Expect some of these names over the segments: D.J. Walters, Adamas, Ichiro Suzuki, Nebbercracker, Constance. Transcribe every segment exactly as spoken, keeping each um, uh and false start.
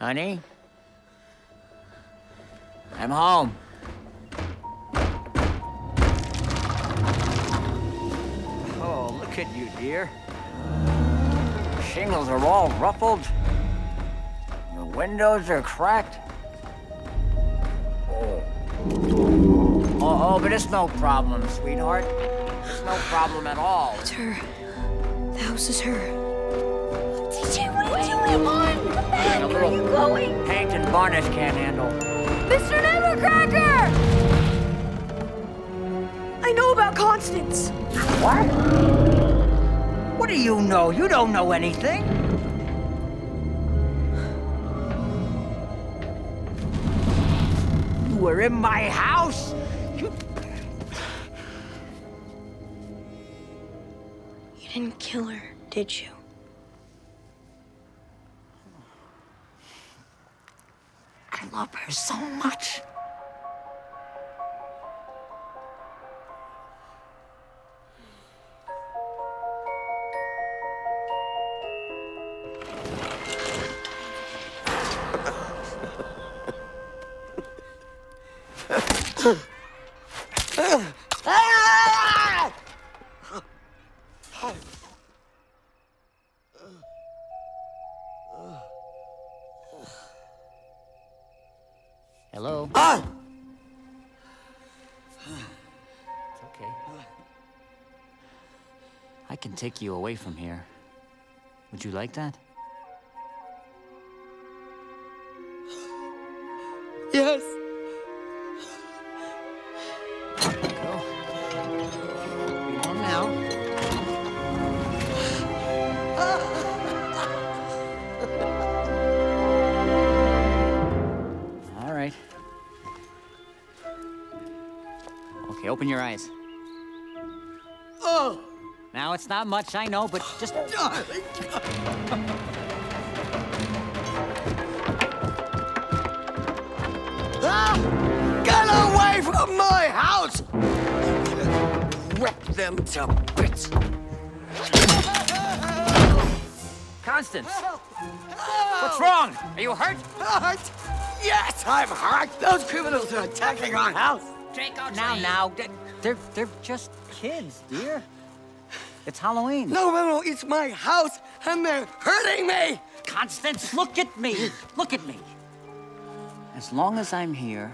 Honey? I'm home. Oh, look at you, dear. Your shingles are all ruffled. Your windows are cracked. Oh. Oh, but it's no problem, sweetheart. It's no problem at all. It's her. The house is her. D J, what are you doing? Come on! Come back! Where are you going? Paint and varnish can't handle. Mister Nebbercracker! I know about Constance. What? What do you know? You don't know anything. You were in my house? You... you didn't kill her, did you? I love her so much. Hello? Ah! It's okay. I can take you away from here. Would you like that? Yes. Go. Be warm now. Okay, open your eyes. Oh! Now, it's not much, I know, but just... Ah! Get away from my house! Rip them to bits! Constance! Help! Help! What's wrong? Are you hurt? Hurt? Yes, I'm hurt! Those criminals are attacking our house! Now, now, they're, they're just kids, dear. It's Halloween. No, no, no, it's my house, and they're hurting me! Constance, look at me, look at me. As long as I'm here,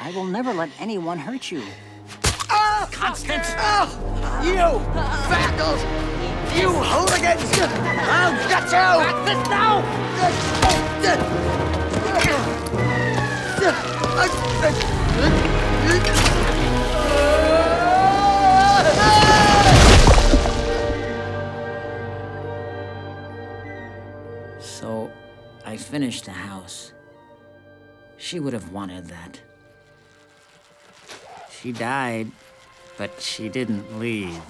I will never let anyone hurt you. Oh, Constance! Oh, you fackles! You hooligans! I'll get you! Constance, now! So, I finished the house. She would have wanted that. She died, but she didn't leave.